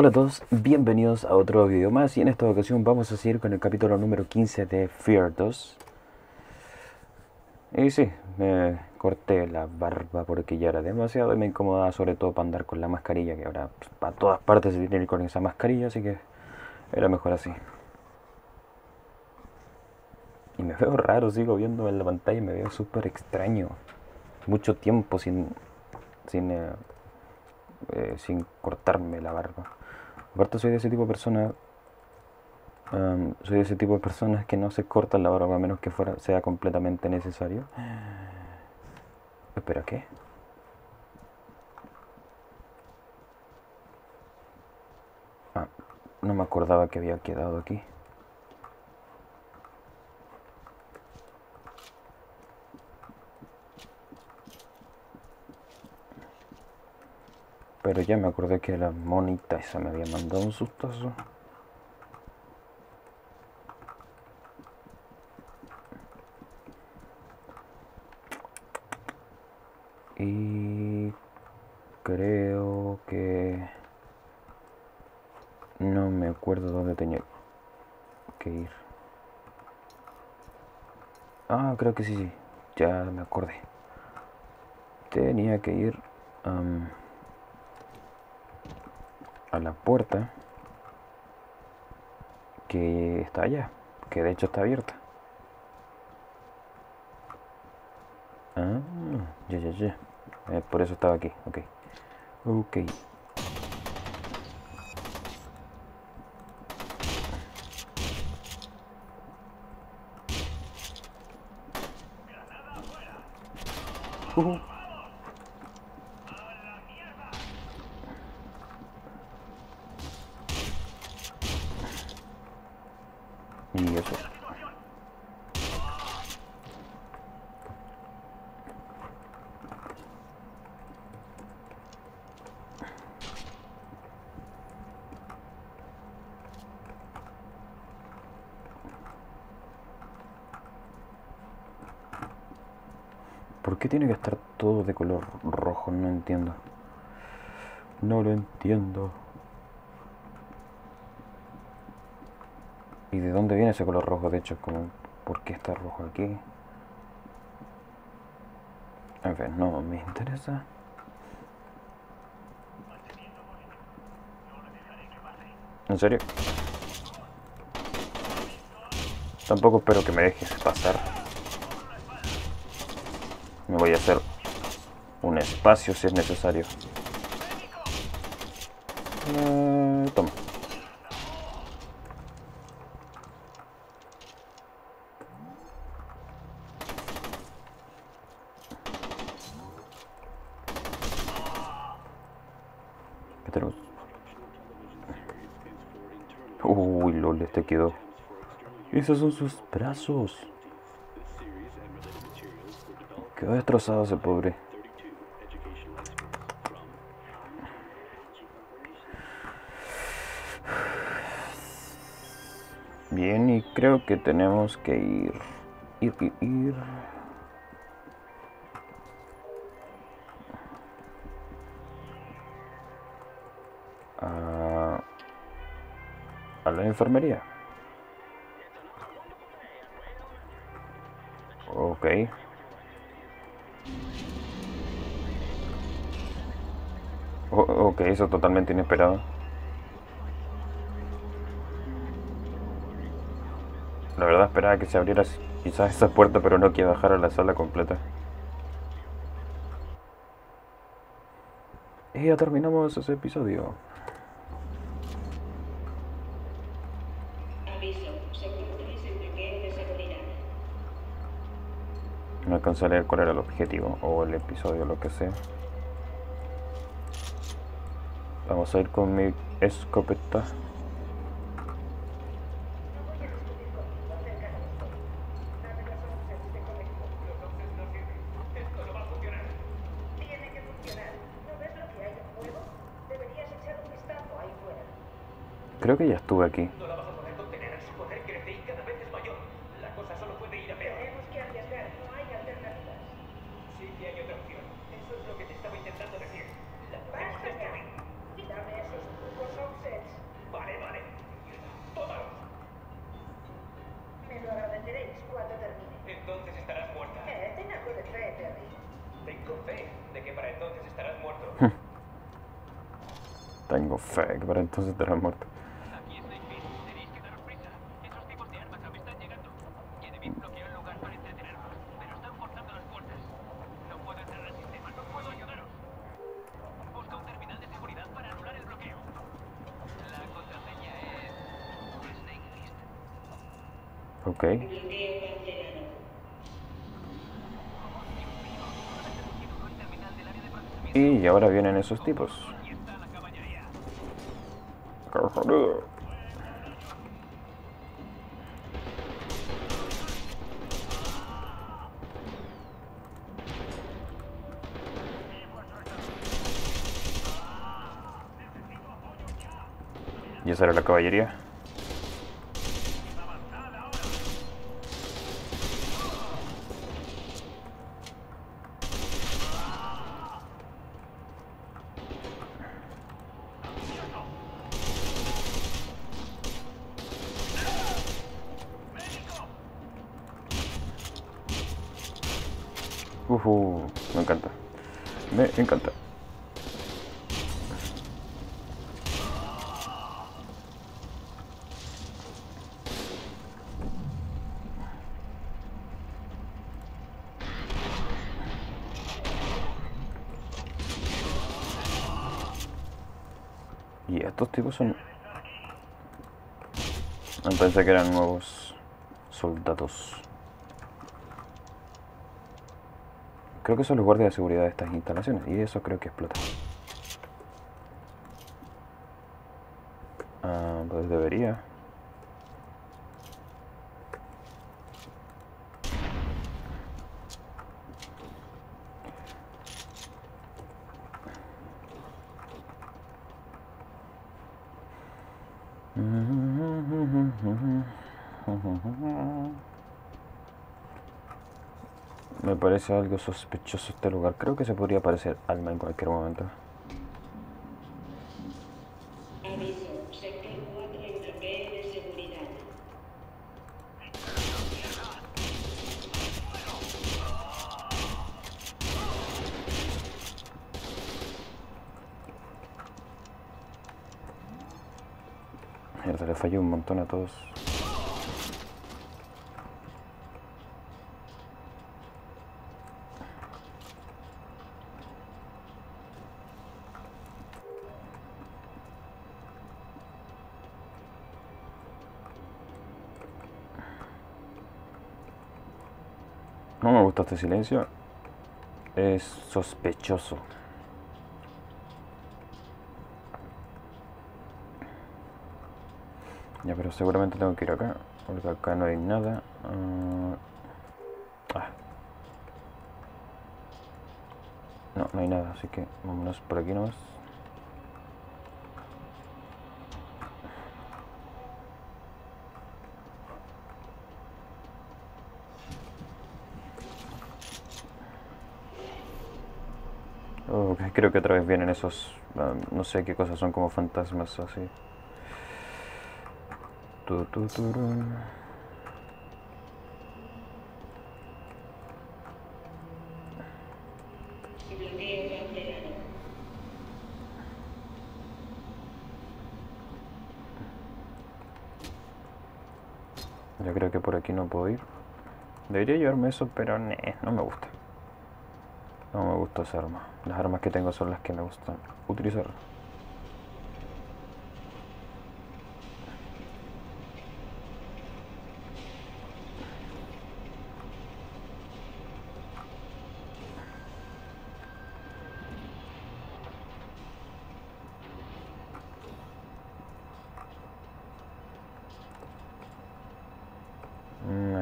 Hola a todos, bienvenidos a otro video más y en esta ocasión vamos a seguir con el capítulo número 15 de F.E.A.R. 2. Y sí, me corté la barba porque ya era demasiado y me incomodaba sobre todo para andar con la mascarilla, que ahora para todas partes se tiene que ir con esa mascarilla, así que era mejor así. Y me veo raro, sigo viendo en la pantalla y me veo súper extraño. Mucho tiempo sin cortarme la barba. Aparte soy de ese tipo de personas que no se cortan la barba a menos que sea completamente necesario. ¿Espera qué? Ah, no me acordaba que había quedado aquí. Pero ya me acordé que la monita esa me había mandado un sustazo. Y creo que no me acuerdo dónde tenía que ir. Ah, creo que sí, ya me acordé. Tenía que ir a la puerta que está allá, que de hecho está abierta. Ah, ya. Por eso estaba aquí, ok. Y eso. ¿Por qué tiene que estar todo de color rojo? No entiendo. No lo entiendo. ¿Y de dónde viene ese color rojo? De hecho, ¿por qué está rojo aquí? En fin, no me interesa. ¿En serio? Tampoco espero que me dejes pasar. Me voy a hacer un espacio si es necesario. Toma. Uy, lol, este quedó. Esos son sus brazos. Quedó destrozado ese pobre. Bien, y creo que tenemos que ir. A la enfermería. Ok. Ok, eso es totalmente inesperado. La verdad esperaba que se abriera quizás esa puerta, pero no que bajara la sala completa. Y ya terminamos ese episodio. No alcancé a leer cuál era el objetivo o el episodio, lo que sea. Vamos a ir con mi escopeta. Creo que ya estuve aquí. Eso es lo que te estaba intentando decir. La tenemos que hacer. Quítame esos trucos obscenos. Tengo fe, pero entonces te lo has muerto. Aquí estáis bien, tenéis que daros prisa. Esos tipos de armas aún están llegando. Y debéis bloquear el lugar para entretenerlos, pero están forzando las puertas. No puedo entrar al sistema, no puedo ayudaros. Busca un terminal de seguridad para anular el bloqueo. La contraseña es... SnakeList. Ok. Y ahora vienen esos tipos. Y esa era la caballería. Me encanta. Me encanta. Y estos tipos son... No pensé que eran nuevos soldados. Creo que son los guardias de seguridad de estas instalaciones y eso creo que explota. Ah, pues debería. Me parece algo sospechoso este lugar. Creo que se podría aparecer alma en cualquier momento. Aviso, sector 4 en la B de seguridad. Mierda, le fallé un montón a todos. No me gusta este silencio. Es sospechoso. Ya, pero seguramente tengo que ir acá, porque acá no hay nada. No hay nada, así que vámonos por aquí nomás. Creo que otra vez vienen esos, no sé qué cosas son, como fantasmas así. Yo creo que por aquí no puedo ir. Debería llevarme eso, pero no me gusta. No me gusta esa arma. Las armas que tengo son las que me gustan utilizar.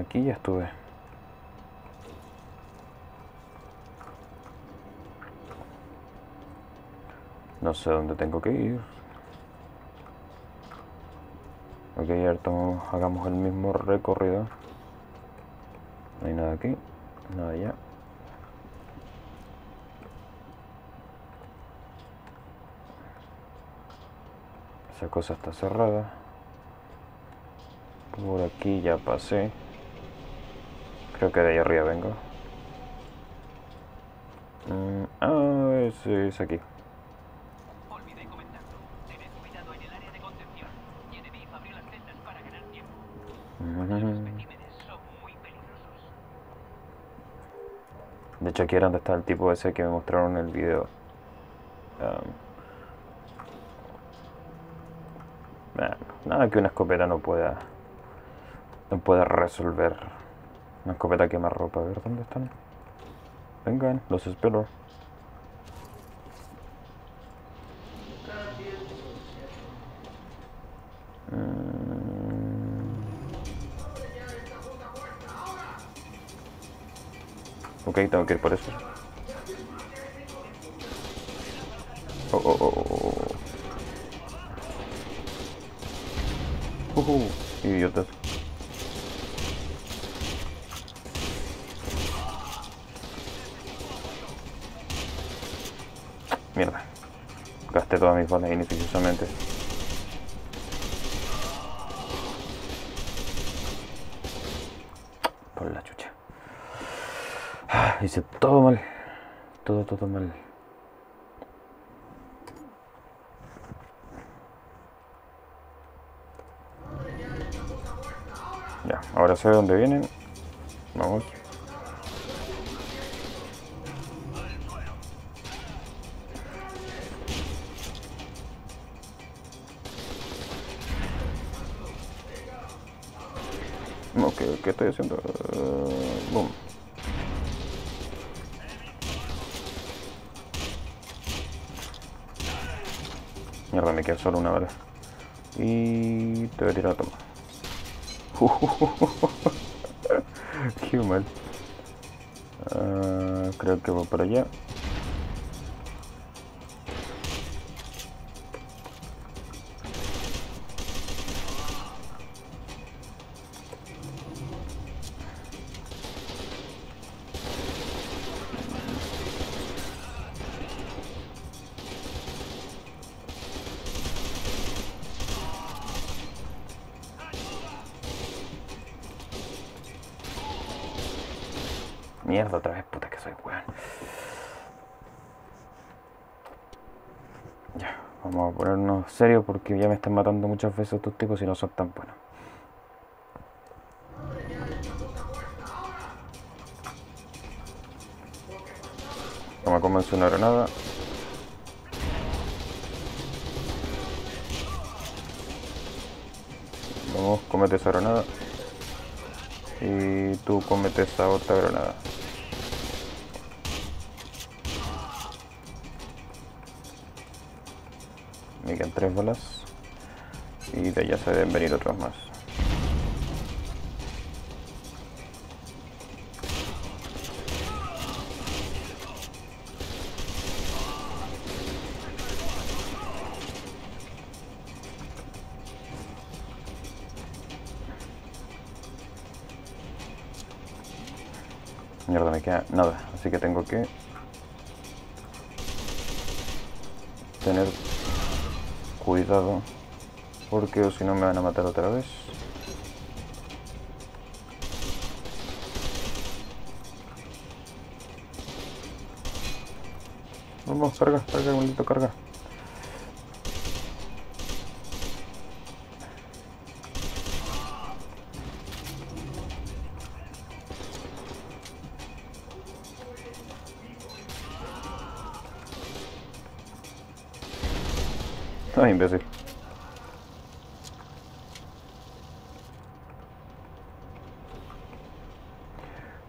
Aquí ya estuve. No sé dónde tengo que ir. Ok, ahora hagamos el mismo recorrido. No hay nada aquí, nada allá. Esa cosa está cerrada. Por aquí ya pasé. Creo que de ahí arriba vengo. Ah, sí, es aquí. De hecho, aquí era donde está el tipo ese que me mostraron en el video. Nada que una escopeta no pueda resolver. Una escopeta quema ropa. A ver, ¿dónde están? Vengan, los espero. Ok, tengo que ir por eso. Idiotas. Mierda. Gasté todas mis balas ineficientemente. Por la chucha. Hice todo mal. Todo mal. Ya, ahora sé de dónde vienen. Vamos. No, ¿qué estoy haciendo? Boom. Mierda, me queda solo una bala. Y te voy a tirar a toma. Qué mal. Creo que voy para allá. Mierda, otra vez, puta que soy weón. Ya, vamos a ponernos serios porque ya me están matando muchas veces estos tipos y no son tan buenos. Vamos a comenzar una granada. Vamos, comete esa granada. Y tú comete esa otra granada. Me quedan 3 balas y de allá se deben venir otros más. Mierda, me queda nada, así que tengo que tener cuidado porque o si no me van a matar otra vez. Vamos, carga, bonito, carga. Ay, imbécil.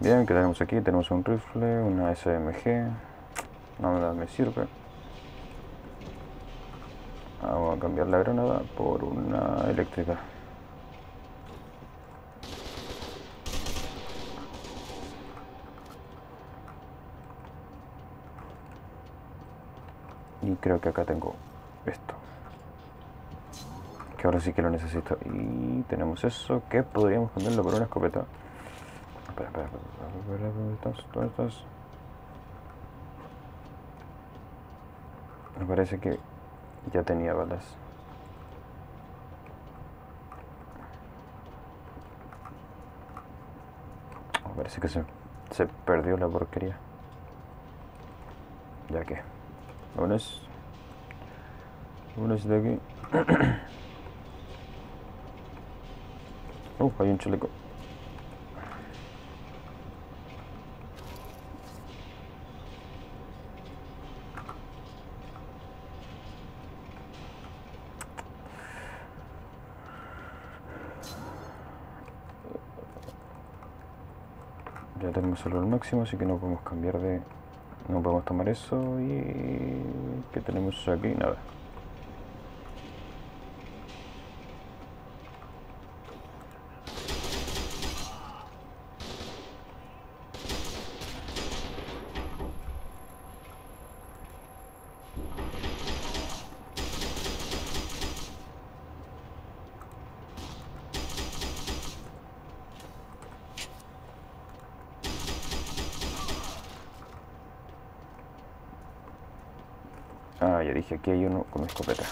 Bien, ¿qué tenemos aquí? Tenemos un rifle, una SMG. Nada me sirve. Vamos a cambiar la granada por una eléctrica. Y creo que acá tengo esto. Que ahora sí que lo necesito. Y tenemos eso que podríamos cambiarlo por una escopeta. Espera, ¿dónde estás? Me parece que ya tenía balas. Me parece que se perdió la porquería. Ya que vámonos de aquí. Hay un chaleco. Ya tenemos solo el máximo, así que no podemos cambiar de... No podemos tomar eso. Y... ¿qué tenemos aquí? Nada. Ah, ya dije, aquí hay uno con escopeta.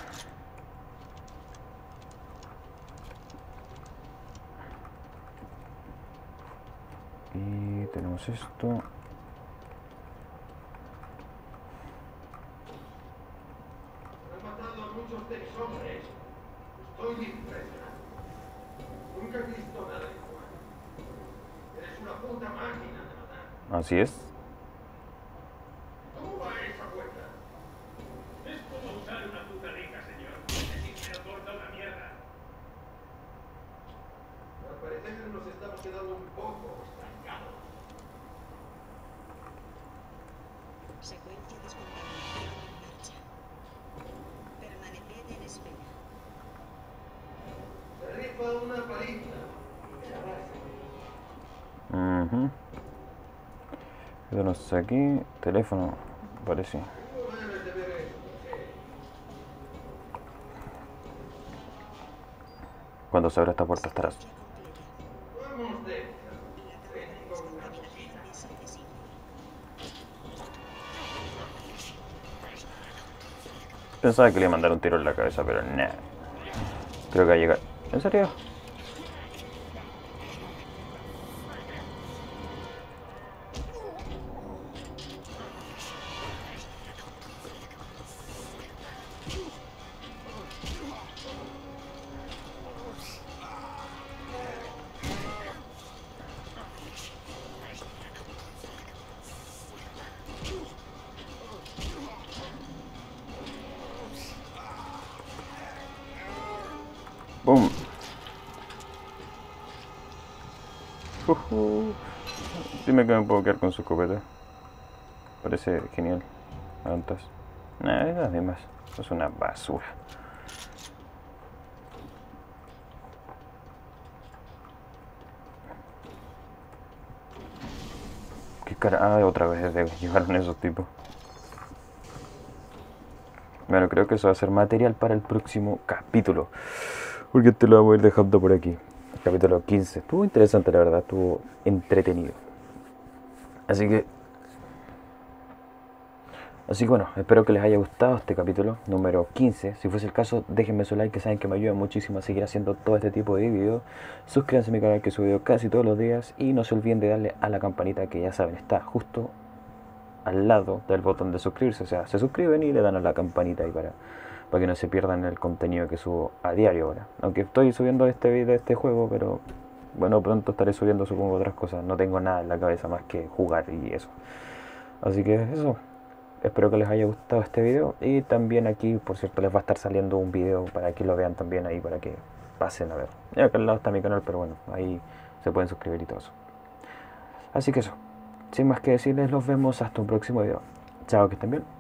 Y tenemos esto. Así es. Aquí, teléfono, parece. Cuando se abra esta puerta estarás. Pensaba que le iba a mandar un tiro en la cabeza, pero nah. Creo que va a llegar. ¿En serio? ¡Bum! Dime que me puedo quedar con su escopeta. Parece genial. Antes. Nada, las demás. Es una basura. Qué cara. Ah, otra vez llevaron esos tipos. Bueno, creo que eso va a ser material para el próximo capítulo, porque te lo vamos a ir dejando por aquí. Capítulo 15. Estuvo interesante, la verdad. Estuvo entretenido. Así que bueno, espero que les haya gustado este capítulo número 15. Si fuese el caso, déjenme su like, que saben que me ayuda muchísimo a seguir haciendo todo este tipo de videos. Suscríbanse a mi canal, que subo casi todos los días. Y no se olviden de darle a la campanita, que ya saben, está justo al lado del botón de suscribirse. O sea, se suscriben y le dan a la campanita ahí para que no se pierdan el contenido que subo a diario ahora. Aunque estoy subiendo este video de este juego, pero bueno, pronto estaré subiendo supongo otras cosas. No tengo nada en la cabeza más que jugar y eso. Así que eso. Espero que les haya gustado este video. Y también aquí, por cierto, les va a estar saliendo un video para que lo vean también ahí, para que pasen a ver. Y acá al lado está mi canal, pero bueno, ahí se pueden suscribir y todo eso. Así que eso. Sin más que decirles, los vemos hasta un próximo video. Chao, que estén bien.